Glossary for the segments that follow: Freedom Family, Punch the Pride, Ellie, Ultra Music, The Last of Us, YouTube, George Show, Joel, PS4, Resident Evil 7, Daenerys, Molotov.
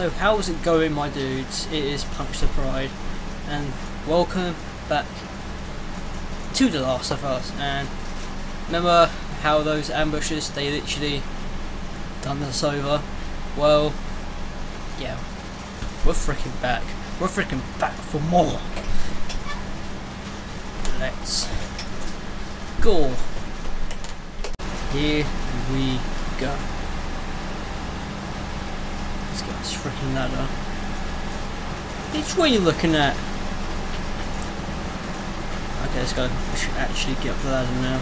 So how's it going, my dudes? It is Punch the Pride, and welcome back to The Last of Us. And remember how those ambushes, they literally done us over? Well, yeah, we're freaking back. We're freaking back for more. Let's go. Here we go. Let's get this freaking ladder. Which way are you looking at? Okay, let's go. We should actually get up the ladder now,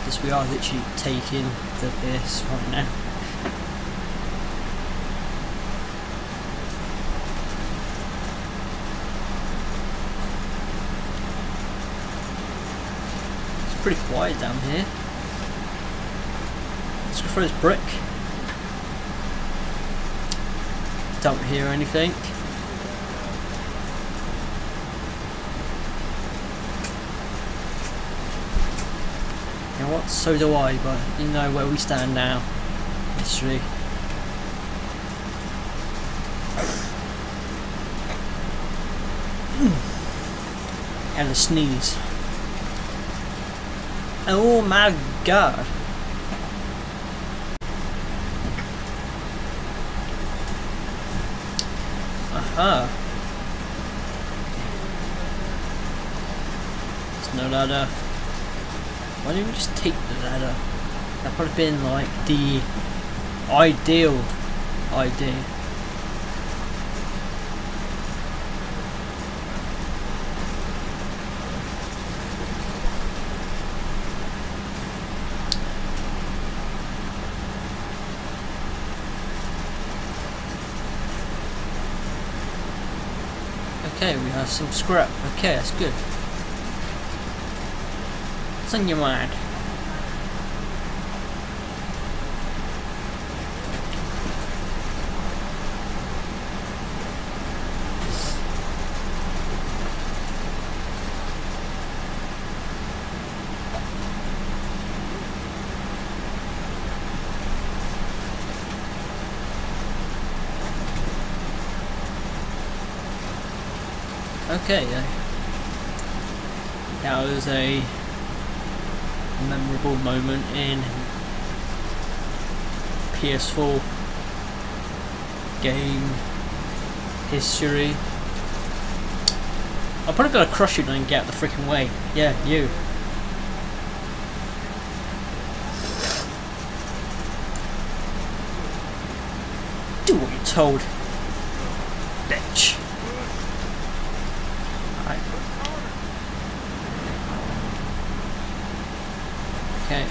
because we are literally taking the piss right now. It's pretty quiet down here. Let's go for this brick. Don't hear anything. You know what? So do I, but you know where we stand now. History. And a sneeze. Oh my god. Aha. There's no ladder. Why didn't we just take the ladder? That would have been like the ideal idea. Okay, we have some scrap. Okay, that's good. What's on your mind? Okay, that was a memorable moment in PS4 game history. I'm probably gonna crush you and get out the freaking way. Yeah, you. Do what you're told, bitch. Okay.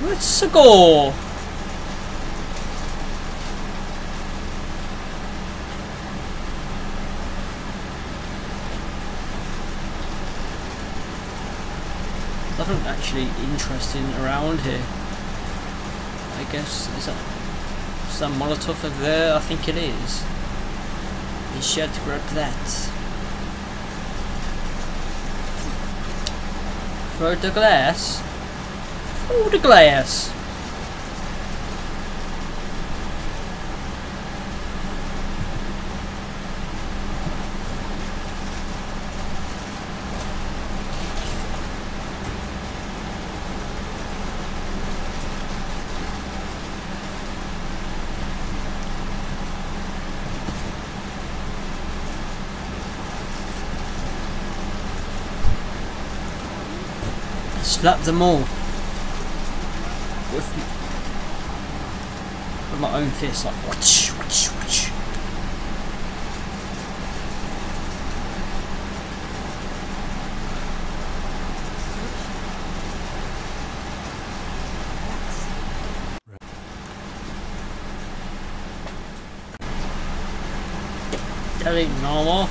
Let's go. Nothing actually interesting around here. I guess is that some Molotov over there? I think it is. You should grab that. Throw the glass. Throw the glass. Slap them all with my own fist, like watch, watch, watch. That ain't normal.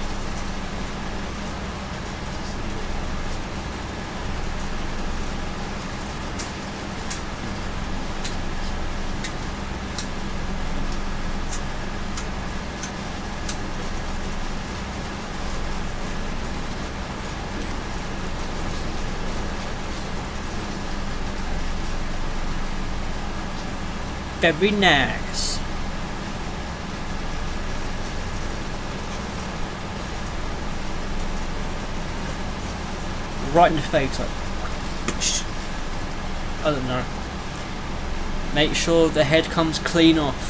very nice. Right in the face, like, I don't know. Make sure the head comes clean off.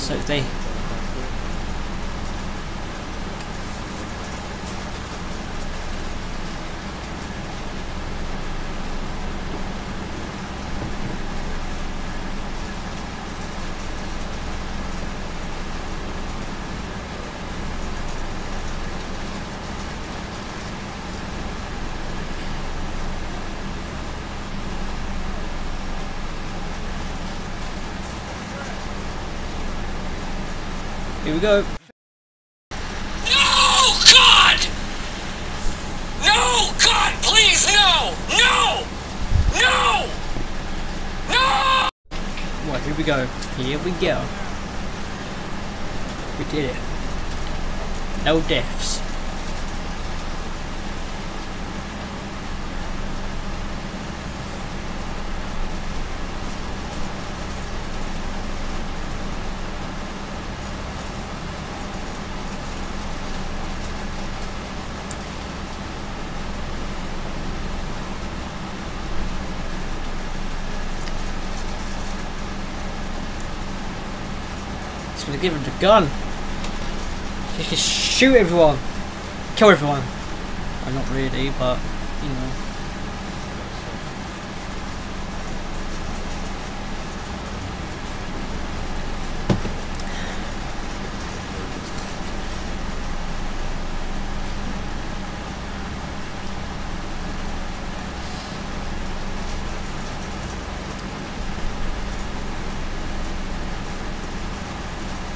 So they. Here we go. No, God! No, God, please, no! No! No! No! Well, here we go. Here we go. We did it. No deaths. Gonna give him the gun. He can shoot everyone, kill everyone. Well, not really, but you know.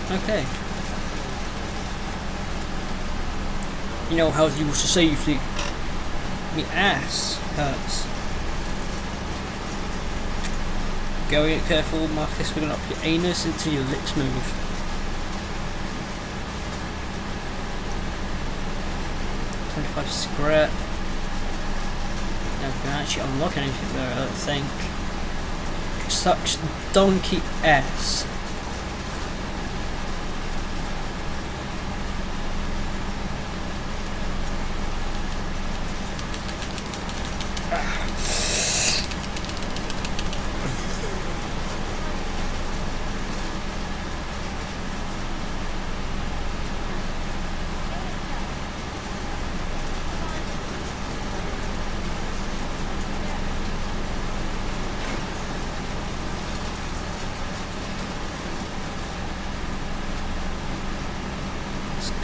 Okay. You know how you was to save the ass hurts. Going careful, my fist will up your anus until your lips move. $25 scrap. Now we can actually unlock anything there, I don't think. Such donkey ass.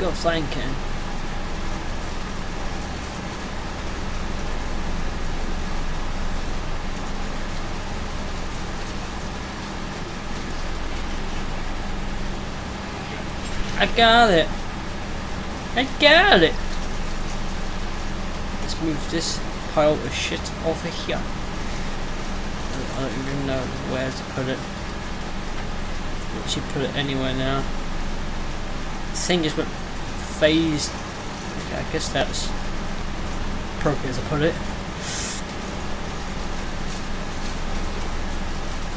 Got flying can. I got it. I got it. Let's move this pile of shit over here. I don't even know where to put it. I should put it anywhere now. The thing just went. Phased. Okay, I guess that's appropriate as I put it.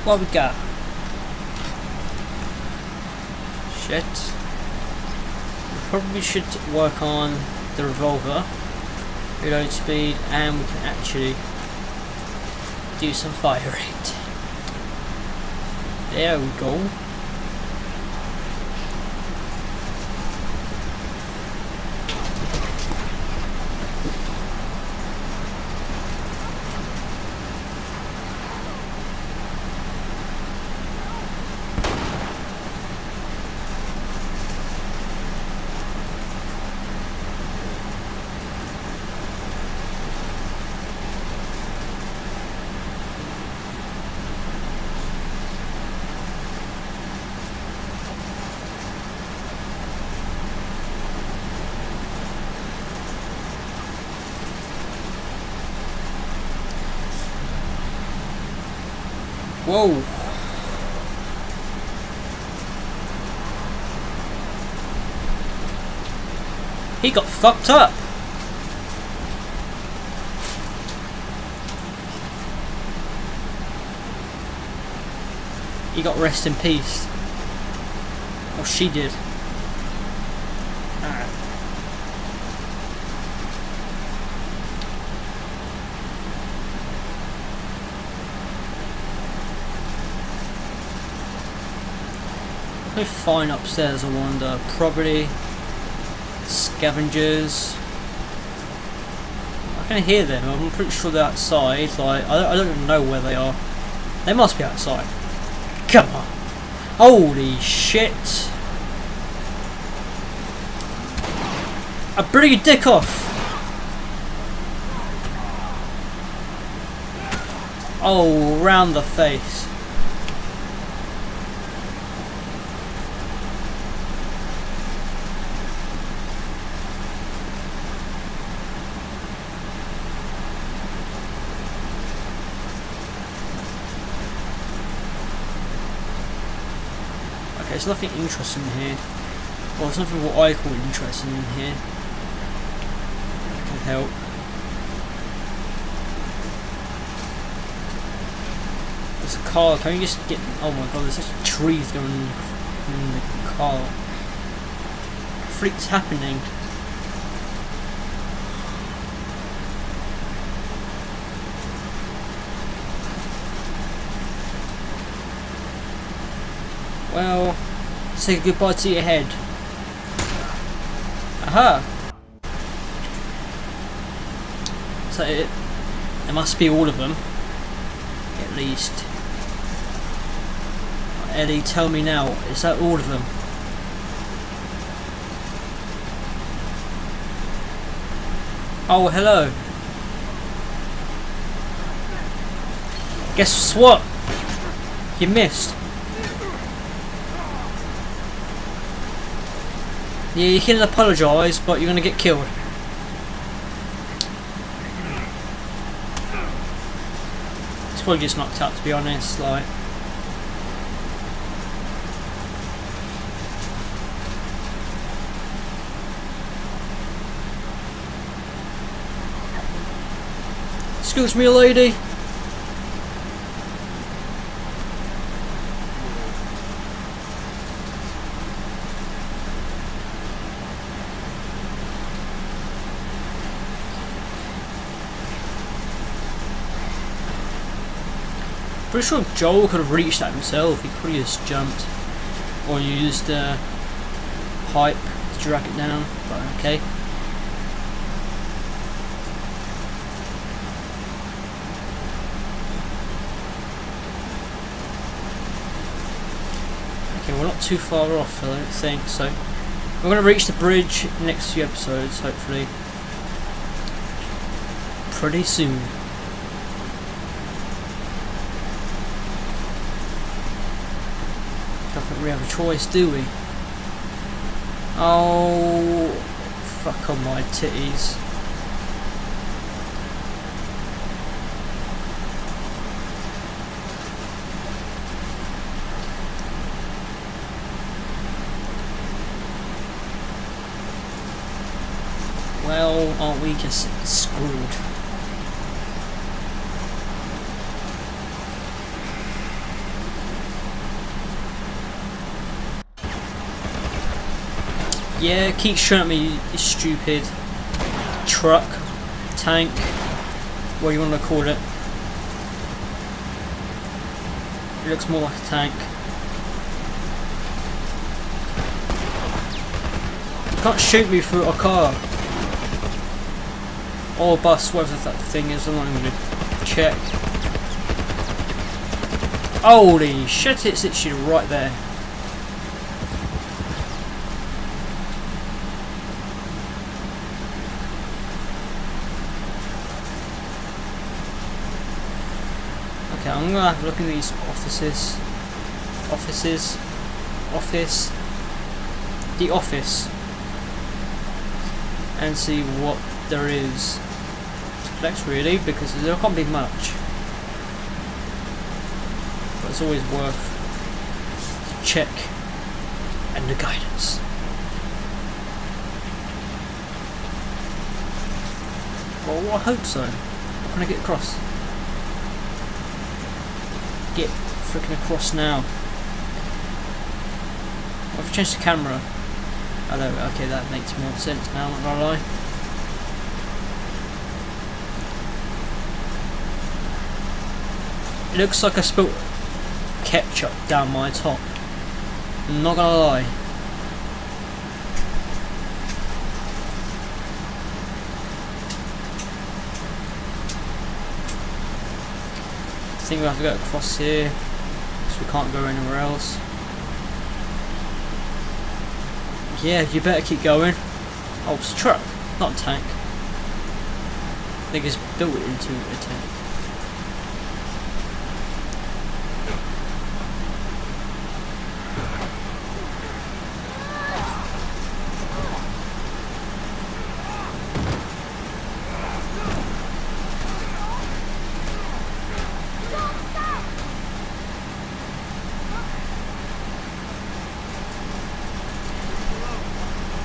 What we got? Shit. Probably should work on the revolver. Reload speed, and we can actually do some fire rate. There we go. Whoa! He got fucked up! He got rest in peace. Or she did. Alright. I'll probably find upstairs, I wonder. Property. Scavengers. I can hear them. I'm pretty sure they're outside. Like I don't even know where they are. They must be outside. Come on! Holy shit! I blew your dick off! Oh, round the face. There's nothing interesting here. Well, there's nothing what I call interesting in here. That can help. There's a car. Can we just get... Oh my god, there's actually trees going in the car. What the freak's happening? Well, say goodbye to your head. Aha! Is that it? There must be all of them. At least. Ellie, tell me now, is that all of them? Oh, hello. Guess what? You missed. Yeah, you can apologise, but you're gonna get killed. It's probably just knocked out, to be honest, like... Excuse me, lady! Pretty sure if Joel could have reached that himself, he could have just jumped or used a pipe to drag it down, but okay. Okay, we're not too far off, I don't think, so we're going to reach the bridge in the next few episodes, hopefully. Pretty soon. We have a choice, do we? Oh, fuck on my titties. Well, aren't we just screwed? Yeah, keep shooting at me, you stupid truck, tank, what do you want to call it. It looks more like a tank. You can't shoot me through a car. Or a bus, whatever that thing is, I'm not even going to check. Holy shit, it's literally right there. I'm gonna have a look at these office, the office, and see what there is to collect really, because there can't be much, but it's always worth a check and the guidance. Well, I hope so. How can I get across? Get freaking across now. changed the camera. Oh, there we go. Okay, that makes more sense now, I'm not gonna lie. It looks like I spilled ketchup down my top. I'm not gonna lie. I think we have to go across here because we can't go anywhere else. Yeah, you better keep going. Oh, it's a truck, not a tank. I think it's built into a tank.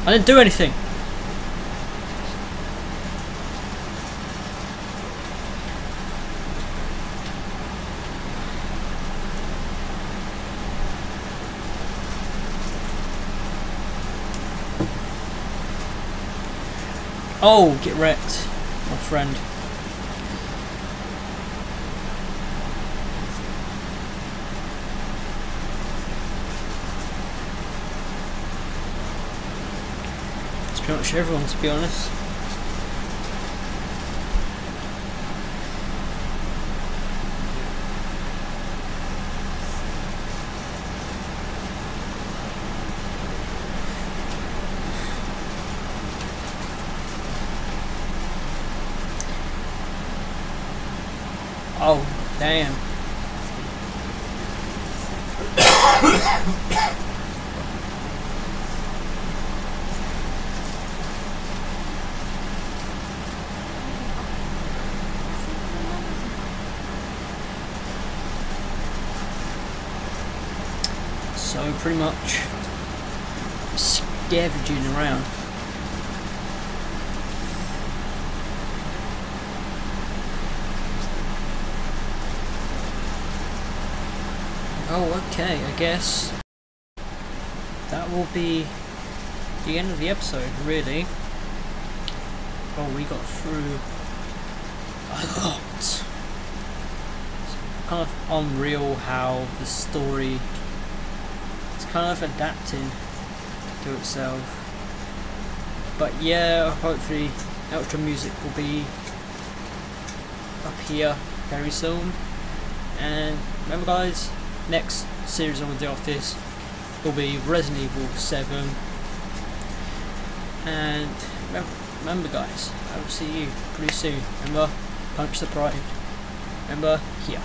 I didn't do anything. Oh, get wrecked, my friend. Pretty much everyone, to be honest. Oh, damn. So pretty much scavenging around. Oh, okay, I guess that will be the end of the episode, really. Well, we got through a lot. It's kind of unreal how the story kind of adapting to itself. But yeah, hopefully Ultra Music will be up here very soon. And remember guys, next series on The Office will be Resident Evil 7. And remember guys, I will see you pretty soon. Remember, Punch the Pride. Remember, here.